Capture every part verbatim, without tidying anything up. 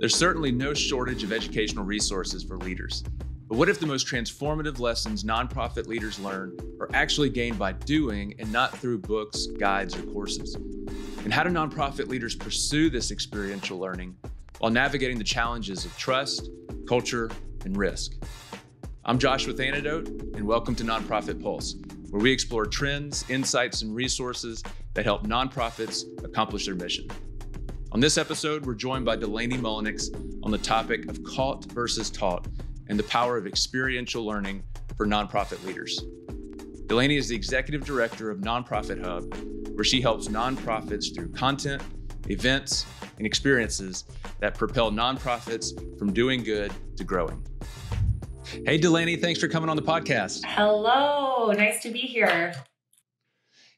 There's certainly no shortage of educational resources for leaders. But what if the most transformative lessons nonprofit leaders learn are actually gained by doing and not through books, guides, or courses? And how do nonprofit leaders pursue this experiential learning while navigating the challenges of trust, culture, and risk? I'm Josh with Anedot, and welcome to Nonprofit Pulse, where we explore trends, insights, and resources that help nonprofits accomplish their mission. On this episode, we're joined by Delaney Mullennix on the topic of caught versus taught and the power of experiential learning for nonprofit leaders. Delaney is the executive director of Nonprofit Hub, where she helps nonprofits through content, events, and experiences that propel nonprofits from doing good to growing. Hey, Delaney, thanks for coming on the podcast. Hello, nice to be here.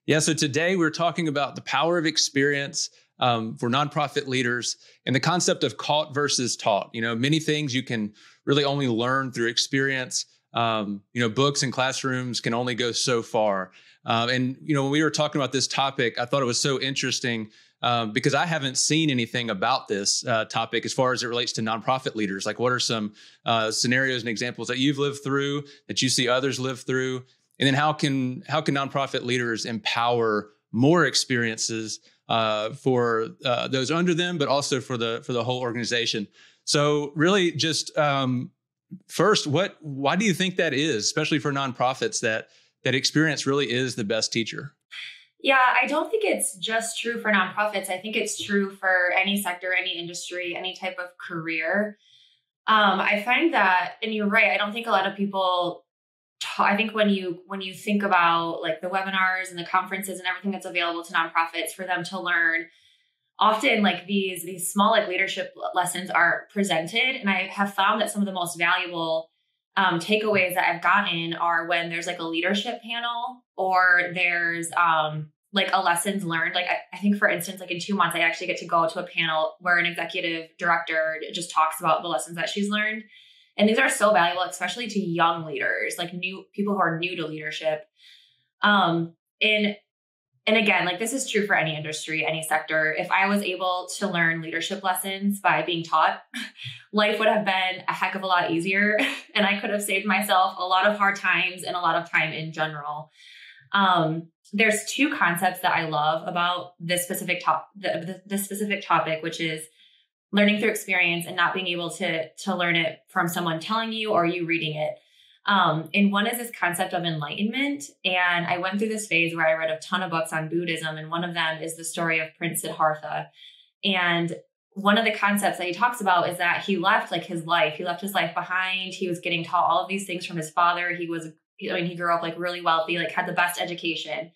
Yeah, so today we're talking about the power of experience um, for nonprofit leaders and the concept of caught versus taught. You know, many things you can really only learn through experience. Um, you know, books and classrooms can only go so far. Um, and, you know, when we were talking about this topic, I thought it was so interesting um, because I haven't seen anything about this uh, topic as far as it relates to nonprofit leaders. Like, what are some uh, scenarios and examples that you've lived through, that you see others live through? And then how can how can nonprofit leaders empower more experiences uh, for uh, those under them, but also for the for the whole organization? So really just um, first, what why do you think that is, especially for nonprofits, that that experience really is the best teacher? Yeah, I don't think it's just true for nonprofits. I think it's true for any sector, any industry, any type of career. Um, I find that, and you're right, I don't think a lot of people I think when you when you think about like the webinars and the conferences and everything that's available to nonprofits for them to learn, often like these these small like leadership lessons are presented. And I have found that some of the most valuable um, takeaways that I've gotten are when there's like a leadership panel or there's um, like a lessons learned. Like I, I think, for instance, like in two months, I actually get to go to a panel where an executive director just talks about the lessons that she's learned. And these are so valuable, especially to young leaders, like new people who are new to leadership. Um, and, and again, like this is true for any industry, any sector. If I was able to learn leadership lessons by being taught, life would have been a heck of a lot easier. And I could have saved myself a lot of hard times and a lot of time in general. Um, there's two concepts that I love about this specific top, the, the, this specific topic, which is learning through experience and not being able to, to learn it from someone telling you or you reading it. Um, and one is this concept of enlightenment. And I went through this phase where I read a ton of books on Buddhism. And one of them is the story of Prince Siddhartha. And one of the concepts that he talks about is that he left like his life. He left his life behind. He was getting taught all of these things from his father. He was, I mean, he grew up like really wealthy, like had the best education.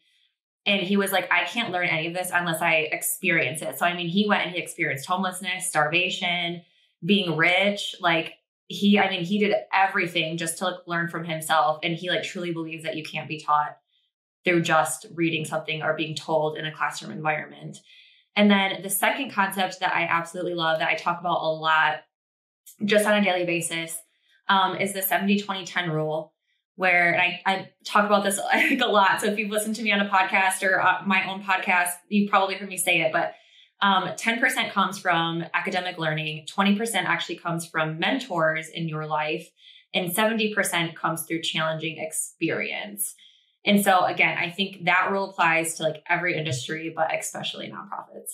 And he was like, I can't learn any of this unless I experience it. So, I mean, he went and he experienced homelessness, starvation, being rich. Like he, I mean, he did everything just to like learn from himself. And he like truly believes that you can't be taught through just reading something or being told in a classroom environment. And then the second concept that I absolutely love that I talk about a lot just on a daily basis um, is the seventy twenty ten rule. Where and I, I talk about this I think a lot. So if you've listened to me on a podcast or uh, my own podcast, you've probably heard me say it, but um, ten percent comes from academic learning. twenty percent actually comes from mentors in your life. And seventy percent comes through challenging experience. And so again, I think that rule applies to like every industry, but especially nonprofits.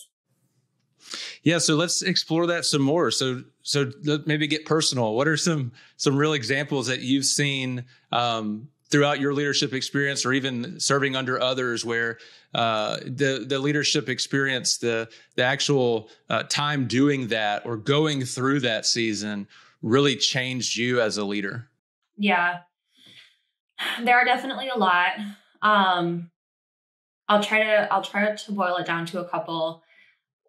Yeah. So let's explore that some more. So, so maybe get personal. What are some, some real examples that you've seen, um, throughout your leadership experience or even serving under others where, uh, the, the leadership experience, the, the actual, uh, time doing that or going through that season really changed you as a leader? Yeah, there are definitely a lot. Um, I'll try to, I'll try to boil it down to a couple.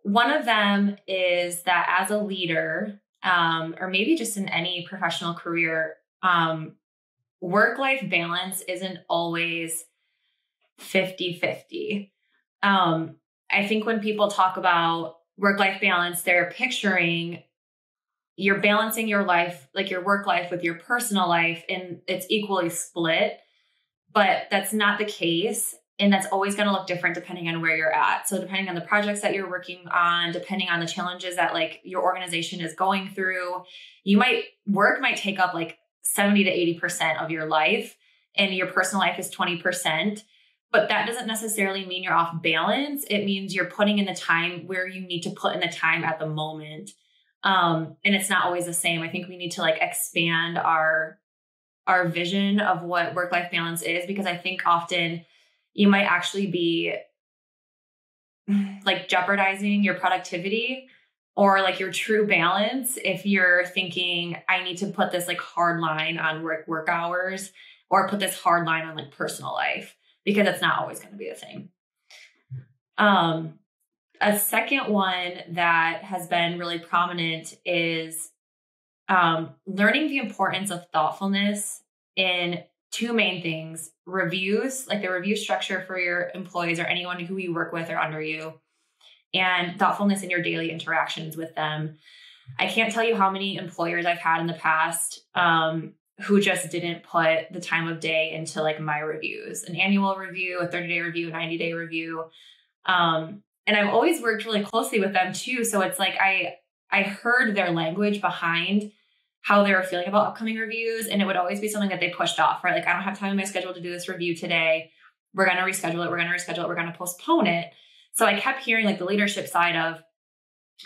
One of them is that as a leader, um, or maybe just in any professional career, um, work-life balance isn't always fifty fifty. Um, I think when people talk about work-life balance, they're picturing you're balancing your life, like your work life with your personal life, and it's equally split, but that's not the case. And that's always going to look different depending on where you're at. So depending on the projects that you're working on, depending on the challenges that like your organization is going through, you might work might take up like seventy to eighty percent of your life and your personal life is twenty percent. But that doesn't necessarily mean you're off balance. It means you're putting in the time where you need to put in the time at the moment. Um, and it's not always the same. I think we need to like expand our, our vision of what work-life balance is, because I think often you might actually be like jeopardizing your productivity or like your true balance if you're thinking, I need to put this like hard line on work work hours or put this hard line on like personal life, because it's not always going to be the same. Um, a second one that has been really prominent is um, learning the importance of thoughtfulness in two main things: reviews, like the review structure for your employees or anyone who you work with or under you, and thoughtfulness in your daily interactions with them. I can't tell you how many employers I've had in the past um, who just didn't put the time of day into like my reviews, an annual review, a thirty day review, a ninety day review. Um, and I've always worked really closely with them too. So it's like, I, I heard their language behind how they were feeling about upcoming reviews. And it would always be something that they pushed off, right? Like, I don't have time in my schedule to do this review today. We're going to reschedule it. We're going to reschedule it. We're going to postpone it. So I kept hearing like the leadership side of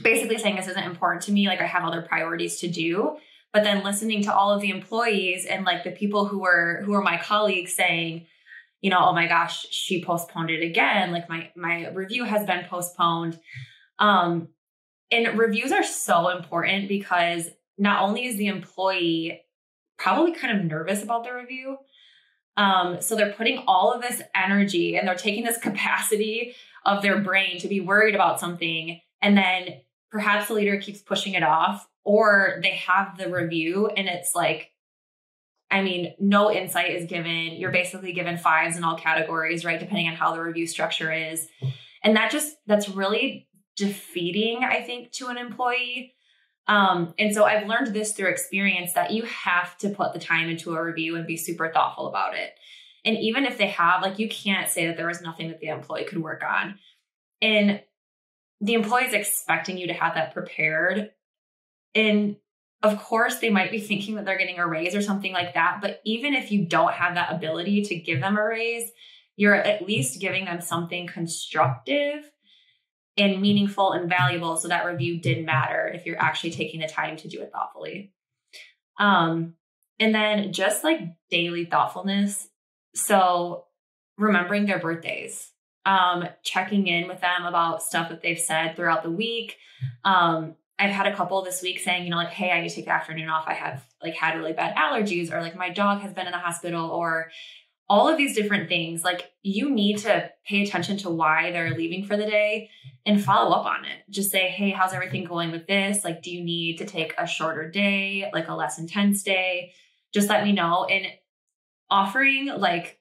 basically saying, this isn't important to me. Like, I have other priorities to do, but then listening to all of the employees and like the people who were, who were my colleagues saying, you know, oh my gosh, she postponed it again. Like my, my review has been postponed. Um, and reviews are so important because not only is the employee probably kind of nervous about the review, um, so they're putting all of this energy and they're taking this capacity of their brain to be worried about something. And then perhaps the leader keeps pushing it off, or they have the review and it's like, I mean, no insight is given. You're basically given fives in all categories, right? Depending on how the review structure is. And that just, that's really defeating, I think, to an employee. Um, and so I've learned this through experience that you have to put the time into a review and be super thoughtful about it. And even if they have, like, you can't say that there was nothing that the employee could work on, and the employee is expecting you to have that prepared. And of course they might be thinking that they're getting a raise or something like that. But even if you don't have that ability to give them a raise, you're at least giving them something constructive and meaningful and valuable, so that review did matter if you're actually taking the time to do it thoughtfully. Um, and then just like daily thoughtfulness. So remembering their birthdays, um, checking in with them about stuff that they've said throughout the week. Um, I've had a couple this week saying, you know, like, hey, I need to take the afternoon off. I have like had really bad allergies, or like my dog has been in the hospital, or all of these different things. Like, you need to pay attention to why they're leaving for the day and follow up on it. Just say, hey, how's everything going with this? Like, do you need to take a shorter day, like a less intense day? Just let me know. And offering like,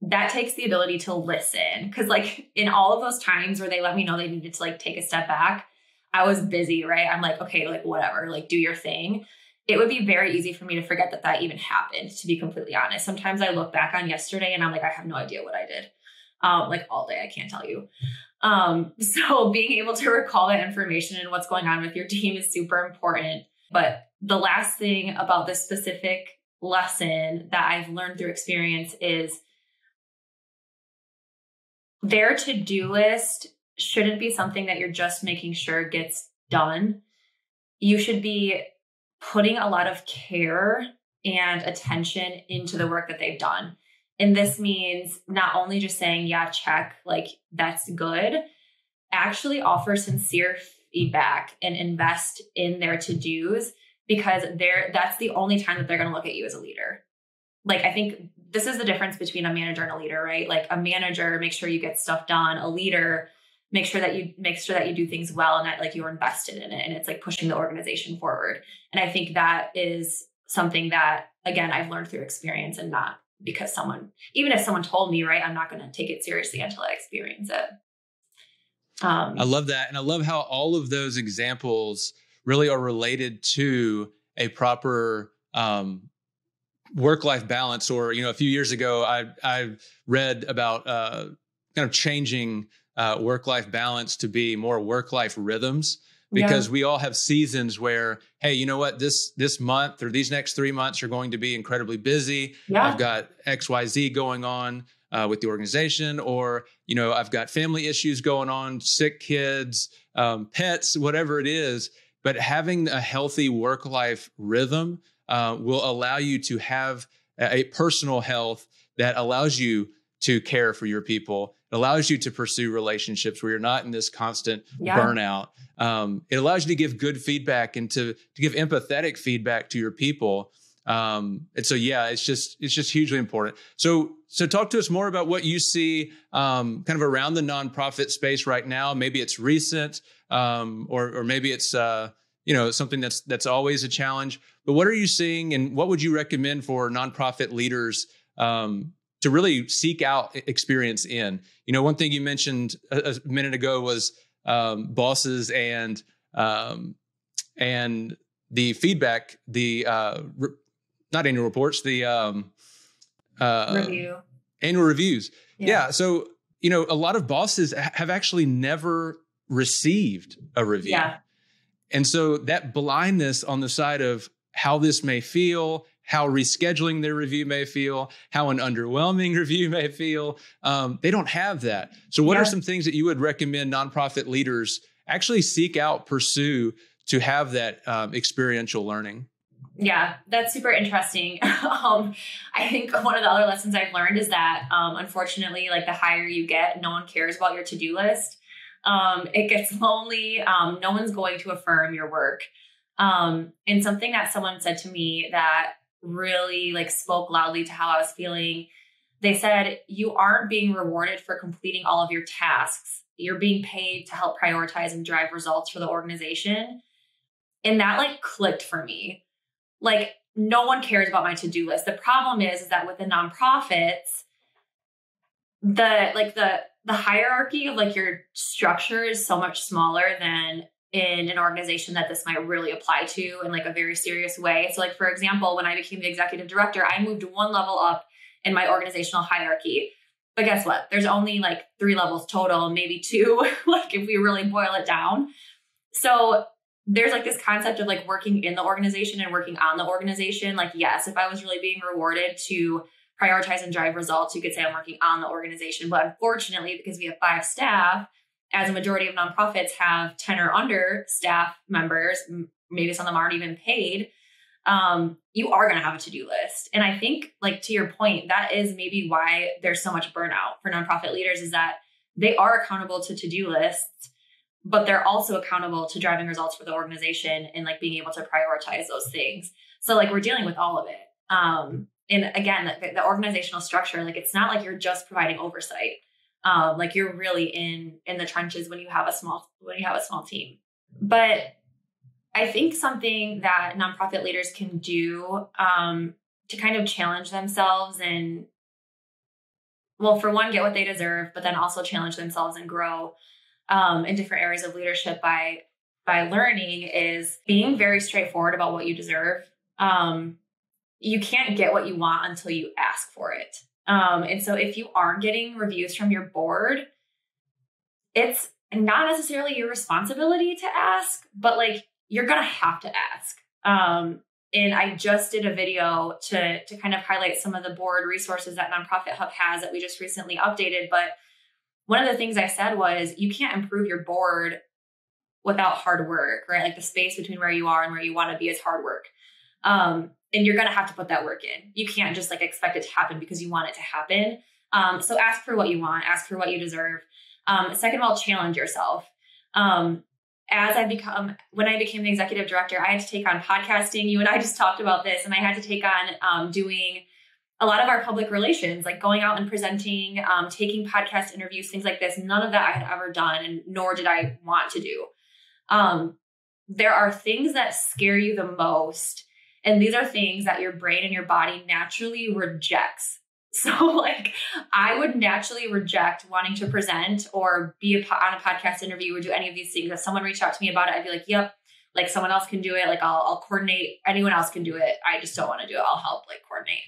that takes the ability to listen. Cause like in all of those times where they let me know they needed to like take a step back, I was busy, right? I'm like, okay, like whatever, like do your thing. It would be very easy for me to forget that that even happened, to be completely honest. Sometimes I look back on yesterday and I'm like, I have no idea what I did. Um, like all day, I can't tell you. Um, so being able to recall that information and what's going on with your team is super important. But the last thing about this specific lesson that I've learned through experience is their to-do list shouldn't be something that you're just making sure gets done. You should be putting a lot of care and attention into the work that they've done. And this means not only just saying, yeah, check, like that's good, actually offer sincere feedback and invest in their to-dos, because they're, that's the only time that they're going to look at you as a leader. Like, I think this is the difference between a manager and a leader, right? Like a manager, make sure you get stuff done. A leader, make sure that you make sure that you do things well and that like you're invested in it. And it's like pushing the organization forward. And I think that is something that, again, I've learned through experience, and not because someone, even if someone told me, right, I'm not going to take it seriously until I experience it. Um, I love that. And I love how all of those examples really are related to a proper um, work-life balance, or, you know, a few years ago, I, I read about uh, kind of changing uh, work-life balance to be more work-life rhythms, because yeah. we all have seasons where, hey, you know what, this, this month or these next three months are going to be incredibly busy. Yeah. I've got X Y Z going on uh, with the organization, or, you know, I've got family issues going on, sick kids, um, pets, whatever it is. But having a healthy work-life rhythm uh, will allow you to have a personal health that allows you to care for your people. It allows you to pursue relationships where you're not in this constant yeah. burnout. Um, it allows you to give good feedback and to, to give empathetic feedback to your people. Um, and so, yeah, it's just, it's just hugely important. So, so talk to us more about what you see, um, kind of around the nonprofit space right now. Maybe it's recent, um, or, or maybe it's, uh, you know, something that's, that's always a challenge, but what are you seeing, and what would you recommend for nonprofit leaders, um, to really seek out experience in? You know, one thing you mentioned a, a minute ago was, um, bosses and, um, and the feedback, the, uh, re- not annual reports, the um, uh, Review. annual reviews. Yeah. yeah. So, you know, a lot of bosses have actually never received a review. Yeah. And so that blindness on the side of how this may feel, how rescheduling their review may feel, how an underwhelming review may feel, um, they don't have that. So what yeah. are some things that you would recommend nonprofit leaders actually seek out, pursue, to have that um, experiential learning? Yeah, that's super interesting. um, I think one of the other lessons I've learned is that, um, unfortunately, like the higher you get, no one cares about your to-do list. Um, it gets lonely. Um, no one's going to affirm your work. Um, and something that someone said to me that really like spoke loudly to how I was feeling. They said, you aren't being rewarded for completing all of your tasks. You're being paid to help prioritize and drive results for the organization. And that like clicked for me. Like, no one cares about my to-do list. The problem is, is that with the nonprofits, the, like the, the hierarchy of like your structure is so much smaller than in an organization that this might really apply to in like a very serious way. So like, for example, when I became the executive director, I moved one level up in my organizational hierarchy, but guess what? There's only like three levels total, maybe two, like if we really boil it down. So there's like this concept of like working in the organization and working on the organization. Like, yes, if I was really being rewarded to prioritize and drive results, you could say I'm working on the organization. But unfortunately, because we have five staff, as a majority of nonprofits have ten or under staff members, maybe some of them aren't even paid, um, you are going to have a to-do list. And I think, like, to your point, that is maybe why there's so much burnout for nonprofit leaders, is that they are accountable to to-do lists, but they're also accountable to driving results for the organization and like being able to prioritize those things. So like we're dealing with all of it. Um, and again, the, the organizational structure, like it's not like you're just providing oversight. Um, like you're really in, in the trenches when you have a small, when you have a small team. But I think something that nonprofit leaders can do um, to kind of challenge themselves and, well, for one, get what they deserve, but then also challenge themselves and grow Um, in different areas of leadership by, by learning, is being very straightforward about what you deserve. Um, you can't get what you want until you ask for it. Um, and so if you aren't getting reviews from your board, it's not necessarily your responsibility to ask, but like, you're going to have to ask. Um, and I just did a video to, to kind of highlight some of the board resources that Nonprofit Hub has that we just recently updated. But one of the things I said was, you can't improve your board without hard work, right? Like the space between where you are and where you want to be is hard work. Um, and you're going to have to put that work in. You can't just like expect it to happen because you want it to happen. Um, so ask for what you want, ask for what you deserve. Um, second of all, challenge yourself. Um, as I become, when I became the executive director, I had to take on podcasting. You and I just talked about this, and I had to take on um, doing a lot of our public relations, like going out and presenting, um, taking podcast interviews, things like this. None of that I had ever done, and nor did I want to do. Um, there are things that scare you the most, and these are things that your brain and your body naturally rejects. So like, I would naturally reject wanting to present or be a po- on a podcast interview or do any of these things. If someone reached out to me about it, I'd be like, yep, like someone else can do it. Like I'll, I'll coordinate. Anyone else can do it. I just don't want to do it. I'll help like coordinate.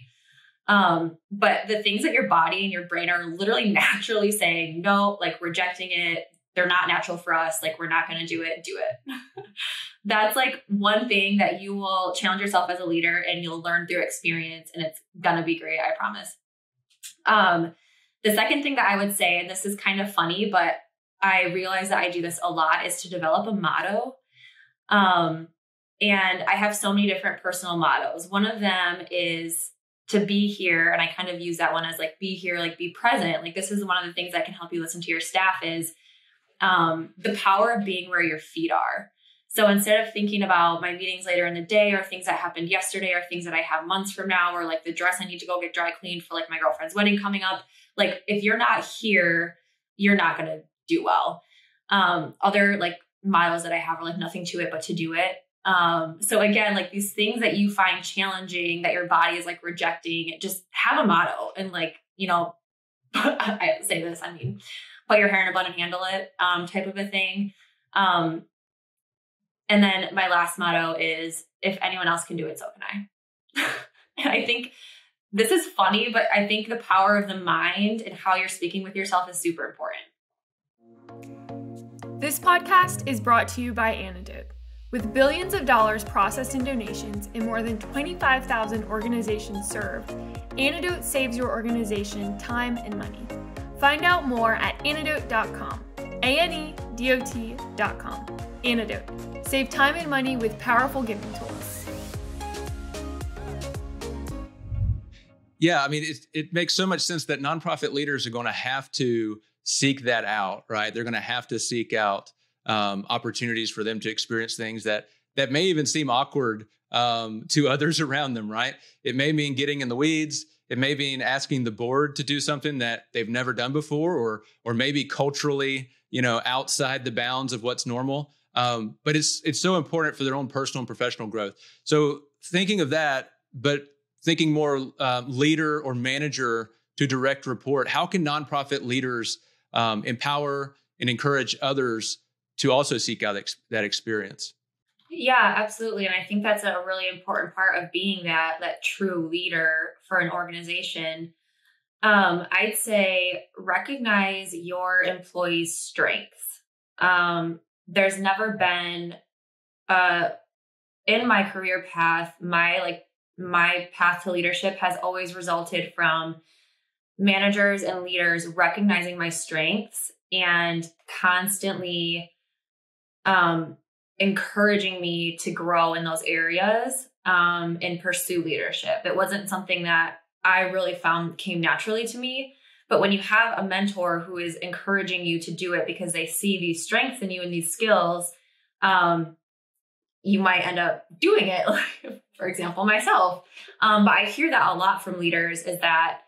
Um, but the things that your body and your brain are literally naturally saying, no, like rejecting it. They're not natural for us. Like we're not going to do it. Do it. That's like one thing that you will challenge yourself as a leader and you'll learn through experience, and it's going to be great. I promise. Um, the second thing that I would say, and this is kind of funny, but I realize that I do this a lot, is to develop a motto. Um, and I have so many different personal mottos. One of them is to be here. And I kind of use that one as like, be here, like be present. Like this is one of the things that can help you listen to your staff is, um, the power of being where your feet are. So instead of thinking about my meetings later in the day or things that happened yesterday or things that I have months from now, or like the dress I need to go get dry cleaned for like my girlfriend's wedding coming up. Like if you're not here, you're not going to do well. Um, other like models that I have are like nothing to it, but to do it. Um, so again, like these things that you find challenging that your body is like rejecting, just have a motto and like, you know, I say this, I mean, put your hair in a bun and handle it, um, type of a thing. Um, And then my last motto is, if anyone else can do it, so can I. And I think this is funny, but I think the power of the mind and how you're speaking with yourself is super important. This podcast is brought to you by Anedot. With billions of dollars processed in donations and more than twenty-five thousand organizations served, Anedot saves your organization time and money. Find out more at anedot dot com. A N E D O T dot com. Anedot. Save time and money with powerful giving tools. Yeah, I mean, it, it makes so much sense that nonprofit leaders are going to have to seek that out, right? They're going to have to seek out um, opportunities for them to experience things that that may even seem awkward um, to others around them, right? It may mean getting in the weeds. It may mean asking the board to do something that they've never done before, or or maybe culturally, you know, outside the bounds of what's normal. Um, but it's it's so important for their own personal and professional growth. So thinking of that, but thinking more uh, leader or manager to direct report, how can nonprofit leaders um, empower and encourage others to also seek out ex- that experience? Yeah, absolutely. And I think that's a really important part of being that, that true leader for an organization. Um, I'd say recognize your employees' strengths. Um, There's never been, uh, in my career path, my, like my path to leadership has always resulted from managers and leaders recognizing my strengths and constantly, um, encouraging me to grow in those areas, um, and pursue leadership. It wasn't something that I really found came naturally to me. But when you have a mentor who is encouraging you to do it because they see these strengths in you and these skills, um, you might end up doing it. Like, for example, myself. Um, but I hear that a lot from leaders is that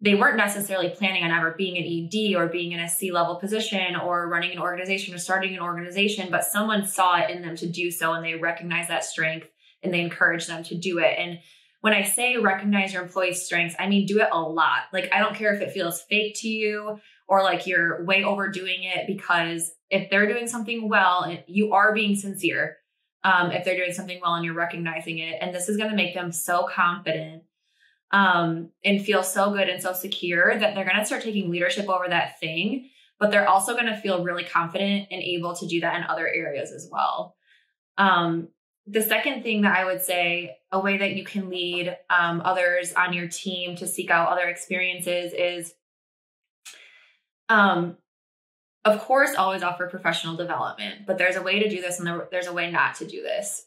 they weren't necessarily planning on ever being an E D or being in a C-level position or running an organization or starting an organization, but someone saw it in them to do so and they recognized that strength and they encouraged them to do it. And when I say recognize your employees' strengths, I mean, do it a lot. Like, I don't care if it feels fake to you or like you're way overdoing it, because if they're doing something well, you are being sincere. Um, if they're doing something well and you're recognizing it, and this is going to make them so confident um, and feel so good and so secure that they're going to start taking leadership over that thing, but they're also going to feel really confident and able to do that in other areas as well. Um, The second thing that I would say, a way that you can lead um, others on your team to seek out other experiences is, um, of course, always offer professional development, but there's a way to do this and there, there's a way not to do this.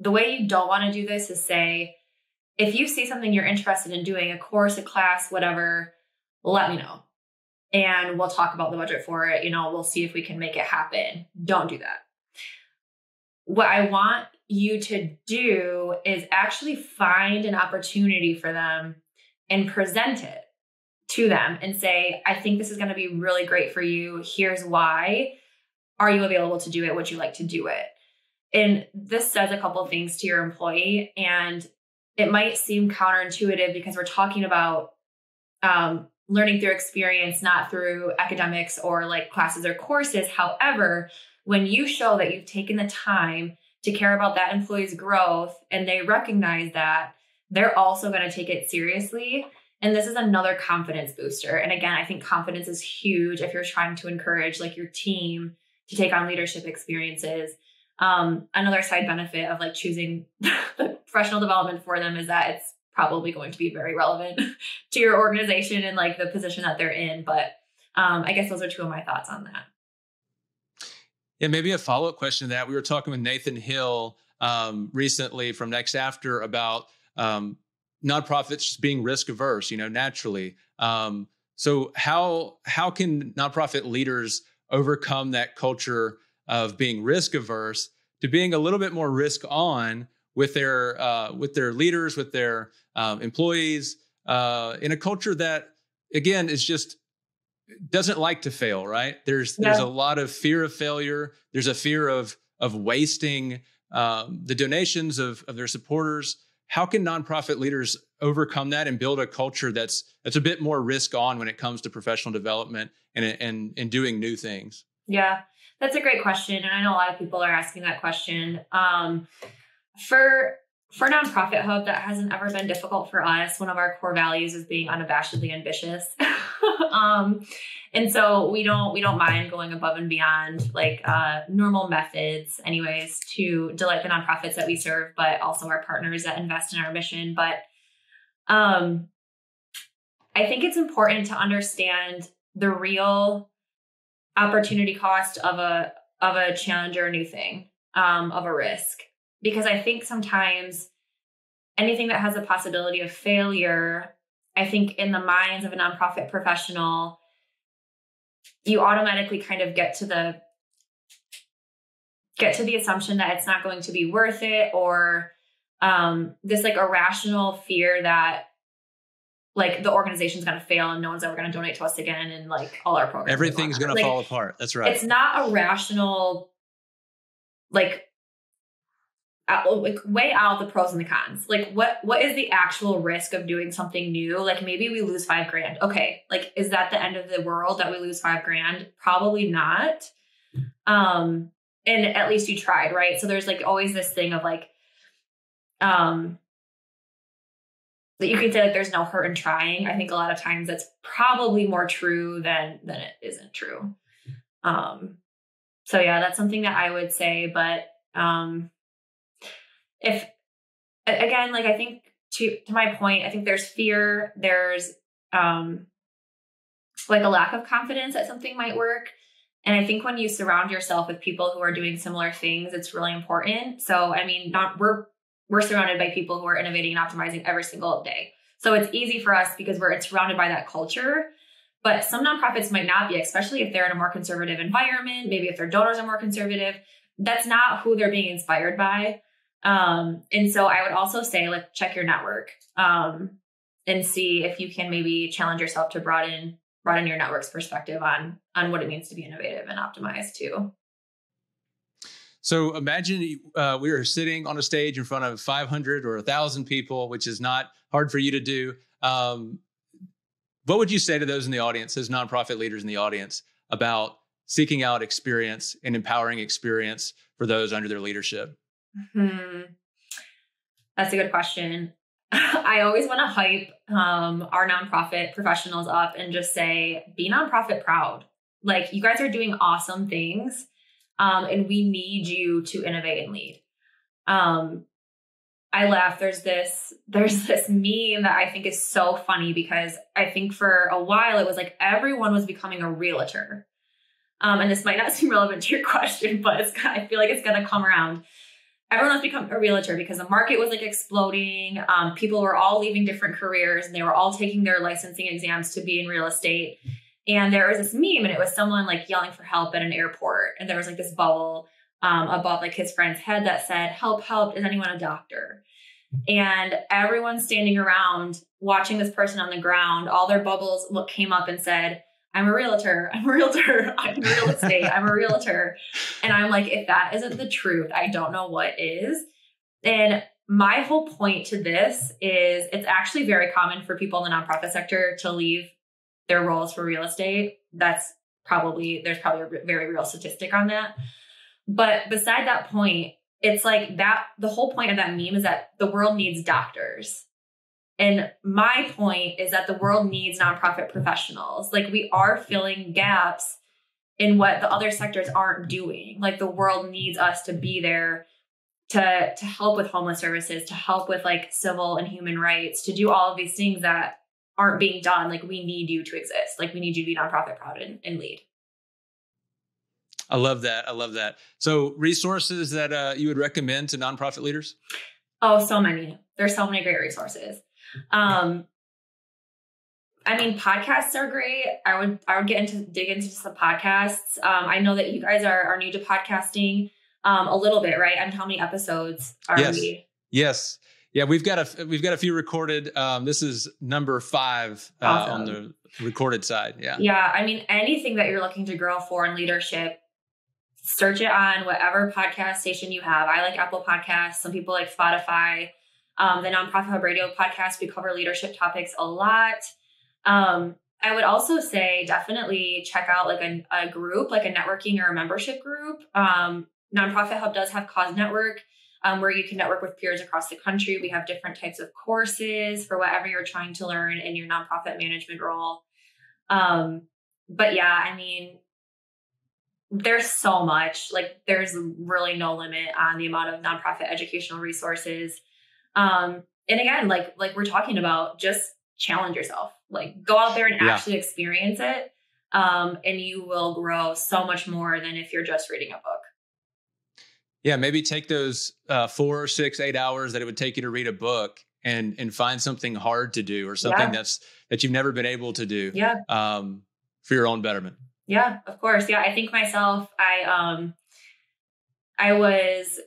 The way you don't want to do this is say, if you see something you're interested in doing, a course, a class, whatever, let me know. And we'll talk about the budget for it. You know, we'll see if we can make it happen. Don't do that. What I want you to do is actually find an opportunity for them and present it to them and say, I think this is going to be really great for you. Here's why. Are you available to do it? Would you like to do it? And this says a couple of things to your employee, and it might seem counterintuitive because we're talking about um, learning through experience, not through academics or like classes or courses. However, when you show that you've taken the time to care about that employee's growth and they recognize that, they're also going to take it seriously. And this is another confidence booster. And again, I think confidence is huge if you're trying to encourage like your team to take on leadership experiences. Um, another side benefit of like choosing the professional development for them is that it's probably going to be very relevant to your organization and like the position that they're in. But um, I guess those are two of my thoughts on that. Yeah, maybe a follow-up question to that. We were talking with Nathan Hill um, recently from Next After about um, nonprofits just being risk averse, you know, naturally. Um, so how how can nonprofit leaders overcome that culture of being risk averse to being a little bit more risk on with their uh, with their leaders, with their um, employees, uh, in a culture that again is just doesn't like to fail, right? There's yeah. there's a lot of fear of failure. There's a fear of of wasting um, the donations of of their supporters. How can nonprofit leaders overcome that and build a culture that's that's a bit more risk on when it comes to professional development and and and doing new things? Yeah, that's a great question, and I know a lot of people are asking that question. Um, for for Nonprofit Hub, that hasn't ever been difficult for us. One of our core values is being unabashedly ambitious. Um, and so we don't, we don't mind going above and beyond like, uh, normal methods anyways to delight the nonprofits that we serve, but also our partners that invest in our mission. But, um, I think it's important to understand the real opportunity cost of a, of a challenge or a new thing, um, of a risk, because I think sometimes anything that has a possibility of failure, I think in the minds of a nonprofit professional, you automatically kind of get to the get to the assumption that it's not going to be worth it, or um, this like irrational fear that like the organization's going to fail and no one's ever going to donate to us again, and like all our programs, everything's going to fall apart. That's right. It's not a rational like. Out, like weigh out the pros and the cons. Like what, what is the actual risk of doing something new? Like maybe we lose five grand. Okay. Like, is that the end of the world that we lose five grand? Probably not. Um, and at least you tried, right? So there's like always this thing of like, um, that you can say like, there's no hurt in trying. I think a lot of times that's probably more true than, than it isn't true. Um, so yeah, that's something that I would say, but, um, if again, like I think to to my point, I think there's fear, there's um like a lack of confidence that something might work. And I think when you surround yourself with people who are doing similar things, it's really important. So I mean, not we're we're surrounded by people who are innovating and optimizing every single day. So it's easy for us because we're it's surrounded by that culture. But some nonprofits might not be, especially if they're in a more conservative environment, maybe if their donors are more conservative. That's not who they're being inspired by. Um, and so I would also say, like, check your network, um, and see if you can maybe challenge yourself to broaden, broaden your network's perspective on, on what it means to be innovative and optimized too. So imagine, uh, we are sitting on a stage in front of five hundred or a thousand people, which is not hard for you to do. Um, what would you say to those in the audience, those nonprofit leaders in the audience, about seeking out experience and empowering experience for those under their leadership? Hmm. That's a good question. I always want to hype um, our nonprofit professionals up and just say, be nonprofit proud. Like, you guys are doing awesome things, um, and we need you to innovate and lead. Um, I laugh. There's this, there's this meme that I think is so funny because I think for a while it was like everyone was becoming a realtor. Um, and this might not seem relevant to your question, but it's, I feel like it's going to come around. Everyone has become a realtor because the market was like exploding. Um, people were all leaving different careers and they were all taking their licensing exams to be in real estate. And there was this meme and it was someone like yelling for help at an airport. And there was like this bubble um, above like his friend's head that said, help, help, is anyone a doctor? And everyone standing around watching this person on the ground, all their bubbles look, came up and said, I'm a realtor. I'm a realtor. I'm real estate. I'm a realtor. And I'm like, if that isn't the truth, I don't know what is. And my whole point to this is it's actually very common for people in the nonprofit sector to leave their roles for real estate. That's probably, there's probably a very real statistic on that. But beside that point, it's like that. The whole point of that meme is that the world needs doctors. And my point is that the world needs nonprofit professionals. Like, we are filling gaps in what the other sectors aren't doing. Like, the world needs us to be there to, to help with homeless services, to help with like civil and human rights, to do all of these things that aren't being done. Like, we need you to exist. Like, we need you to be nonprofit proud and, and lead. I love that. I love that. So resources that uh, you would recommend to nonprofit leaders? Oh, so many. There's so many great resources. Um, I mean, podcasts are great. I would, I would get into, dig into some podcasts. Um, I know that you guys are, are new to podcasting, um, a little bit, right? And how many episodes are yes. we? Yes. Yeah. We've got a, we've got a few recorded. Um, this is number five, uh, awesome. on the recorded side. Yeah. Yeah. I mean, anything that you're looking to grow for in leadership, search it on whatever podcast station you have. I like Apple Podcasts. Some people like Spotify. Um, the Nonprofit Hub Radio podcast, we cover leadership topics a lot. Um, I would also say definitely check out like a, a group, like a networking or a membership group. Um, Nonprofit Hub does have Cause Network, um, where you can network with peers across the country. We have different types of courses for whatever you're trying to learn in your nonprofit management role. Um, but yeah, I mean, there's so much. Like, there's really no limit on the amount of nonprofit educational resources. Um, and again, like, like we're talking about, just challenge yourself, like go out there and yeah. actually experience it. Um, and you will grow so much more than if you're just reading a book. Yeah. Maybe take those, uh, four, six, eight hours that it would take you to read a book and, and find something hard to do or something yeah. that's, that you've never been able to do, yeah. um, for your own betterment. Yeah, of course. Yeah. I think myself, I, um, I was,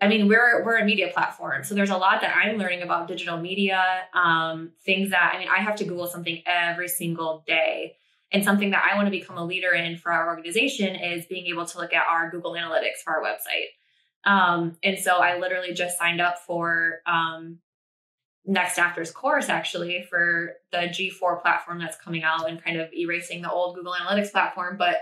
I mean, we're, we're a media platform. So there's a lot that I'm learning about digital media, um, things that, I mean, I have to Google something every single day, and something that I want to become a leader in for our organization is being able to look at our Google Analytics for our website. Um, and so I literally just signed up for, um, Next After's course, actually, for the G four platform that's coming out and kind of erasing the old Google Analytics platform. But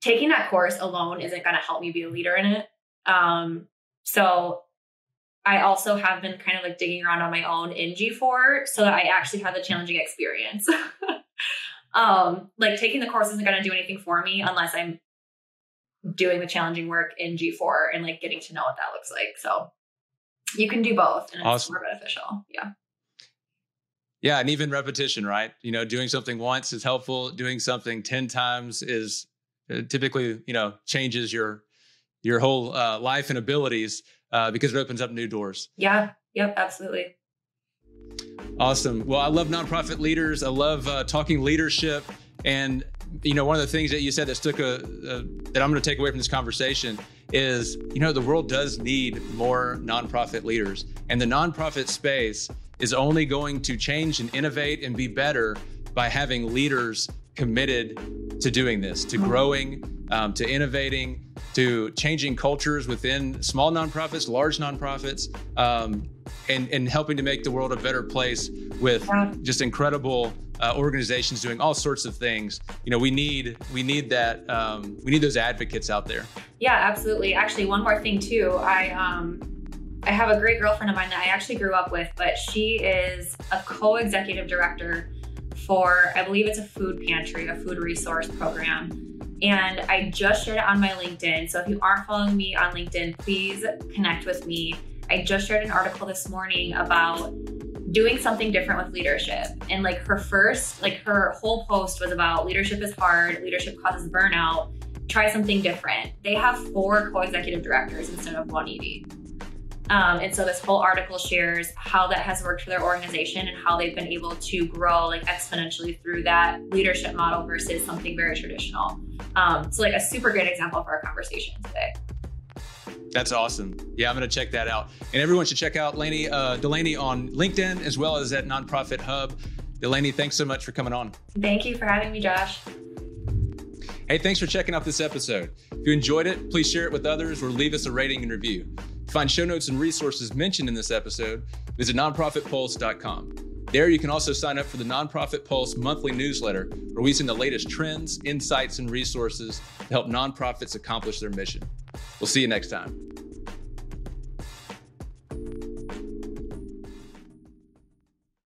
taking that course alone isn't going to help me be a leader in it. Um, so I also have been kind of like digging around on my own in G four so that I actually have the challenging experience. um, like taking the course isn't going to do anything for me unless I'm doing the challenging work in G four and like getting to know what that looks like. So you can do both, and awesome. It's more beneficial. Yeah. Yeah. And even repetition, right? You know, doing something once is helpful. Doing something ten times is uh, typically, you know, changes your your whole uh, life and abilities uh, because it opens up new doors. Yeah. Yep. Absolutely. Awesome. Well, I love nonprofit leaders. I love uh, talking leadership. And, you know, one of the things that you said that stuck a, a that I'm going to take away from this conversation is, you know, the world does need more nonprofit leaders, and the nonprofit space is only going to change and innovate and be better by having leaders committed to doing this, to growing, um, to innovating, to changing cultures within small nonprofits, large nonprofits, um, and, and helping to make the world a better place with just incredible uh, organizations doing all sorts of things. You know, we need, we need that, um, we need those advocates out there. Yeah, absolutely. Actually, one more thing too. I, um, I have a great girlfriend of mine that I actually grew up with, but she is a co-executive director for, I believe it's a food pantry, a food resource program. And I just shared it on my LinkedIn. So if you aren't following me on LinkedIn, please connect with me. I just shared an article this morning about doing something different with leadership. And like her first, like her whole post was about leadership is hard, leadership causes burnout, try something different. They have four co-executive directors instead of one E D. Um, and so this whole article shares how that has worked for their organization and how they've been able to grow like exponentially through that leadership model versus something very traditional. Um, so like a super great example for our conversation today. That's awesome. Yeah, I'm going to check that out. And everyone should check out Delaney, uh, Delaney on LinkedIn as well as at Nonprofit Hub. Delaney, thanks so much for coming on. Thank you for having me, Josh. Hey, thanks for checking out this episode. If you enjoyed it, please share it with others or leave us a rating and review. To find show notes and resources mentioned in this episode, visit nonprofit pulse dot com. There you can also sign up for the Nonprofit Pulse monthly newsletter, where we send the latest trends, insights, and resources to help nonprofits accomplish their mission. We'll see you next time.